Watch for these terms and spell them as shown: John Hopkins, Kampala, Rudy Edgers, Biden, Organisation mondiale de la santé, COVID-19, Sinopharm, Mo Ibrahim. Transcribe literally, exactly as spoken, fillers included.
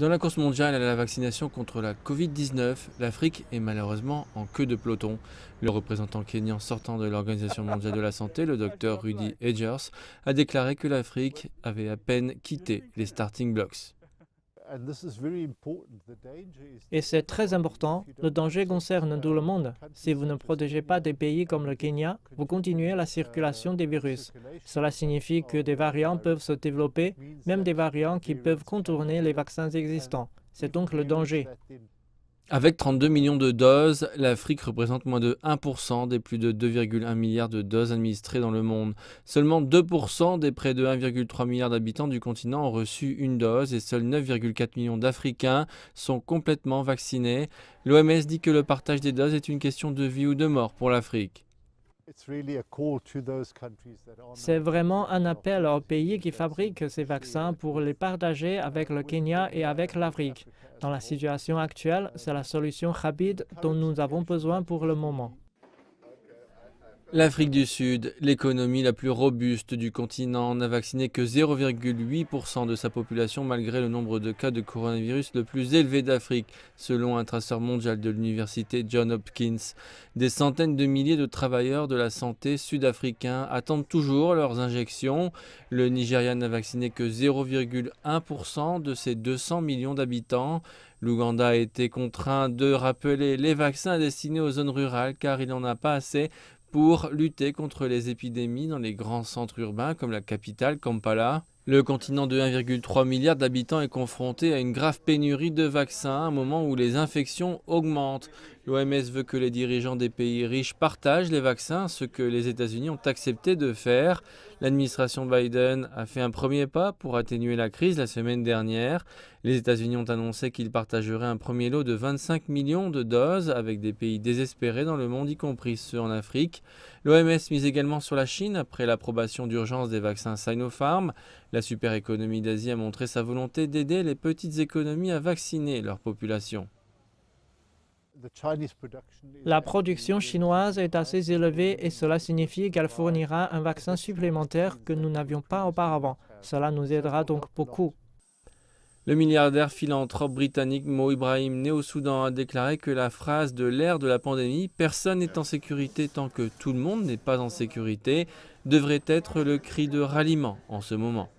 Dans la course mondiale à la vaccination contre la Covid dix-neuf, l'Afrique est malheureusement en queue de peloton. Le représentant kényan sortant de l'Organisation mondiale de la santé, le docteur Rudy Edgers, a déclaré que l'Afrique avait à peine quitté les starting blocks. Et c'est très important, le danger concerne tout le monde. Si vous ne protégez pas des pays comme le Kenya, vous continuez la circulation des virus. Cela signifie que des variants peuvent se développer, même des variants qui peuvent contourner les vaccins existants. C'est donc le danger. Avec trente-deux millions de doses, l'Afrique représente moins de un pour cent des plus de deux virgule un milliards de doses administrées dans le monde. Seulement deux pour cent des près de un virgule trois milliard d'habitants du continent ont reçu une dose et seuls neuf virgule quatre millions d'Africains sont complètement vaccinés. L'O M S dit que le partage des doses est une question de vie ou de mort pour l'Afrique. C'est vraiment un appel aux pays qui fabriquent ces vaccins pour les partager avec le Kenya et avec l'Afrique. Dans la situation actuelle, c'est la solution rapide dont nous avons besoin pour le moment. L'Afrique du Sud, l'économie la plus robuste du continent, n'a vacciné que zéro virgule huit pour cent de sa population malgré le nombre de cas de coronavirus le plus élevé d'Afrique, selon un traceur mondial de l'université John Hopkins. Des centaines de milliers de travailleurs de la santé sud-africains attendent toujours leurs injections. Le Nigeria n'a vacciné que zéro virgule un pour cent de ses deux cents millions d'habitants. L'Ouganda a été contraint de rappeler les vaccins destinés aux zones rurales car il n'en a pas assez pour lutter contre les épidémies dans les grands centres urbains comme la capitale Kampala. Le continent de un virgule trois milliard d'habitants est confronté à une grave pénurie de vaccins à un moment où les infections augmentent. L'O M S veut que les dirigeants des pays riches partagent les vaccins, ce que les États-Unis ont accepté de faire. L'administration Biden a fait un premier pas pour atténuer la crise la semaine dernière. Les États-Unis ont annoncé qu'ils partageraient un premier lot de vingt-cinq millions de doses avec des pays désespérés dans le monde, y compris ceux en Afrique. L'O M S mise également sur la Chine après l'approbation d'urgence des vaccins Sinopharm. La super-économie d'Asie a montré sa volonté d'aider les petites économies à vacciner leur population. La production chinoise est assez élevée et cela signifie qu'elle fournira un vaccin supplémentaire que nous n'avions pas auparavant. Cela nous aidera donc beaucoup. Le milliardaire philanthrope britannique Mo Ibrahim, né au Soudan, a déclaré que la phrase de l'ère de la pandémie « Personne n'est en sécurité tant que tout le monde n'est pas en sécurité » devrait être le cri de ralliement en ce moment.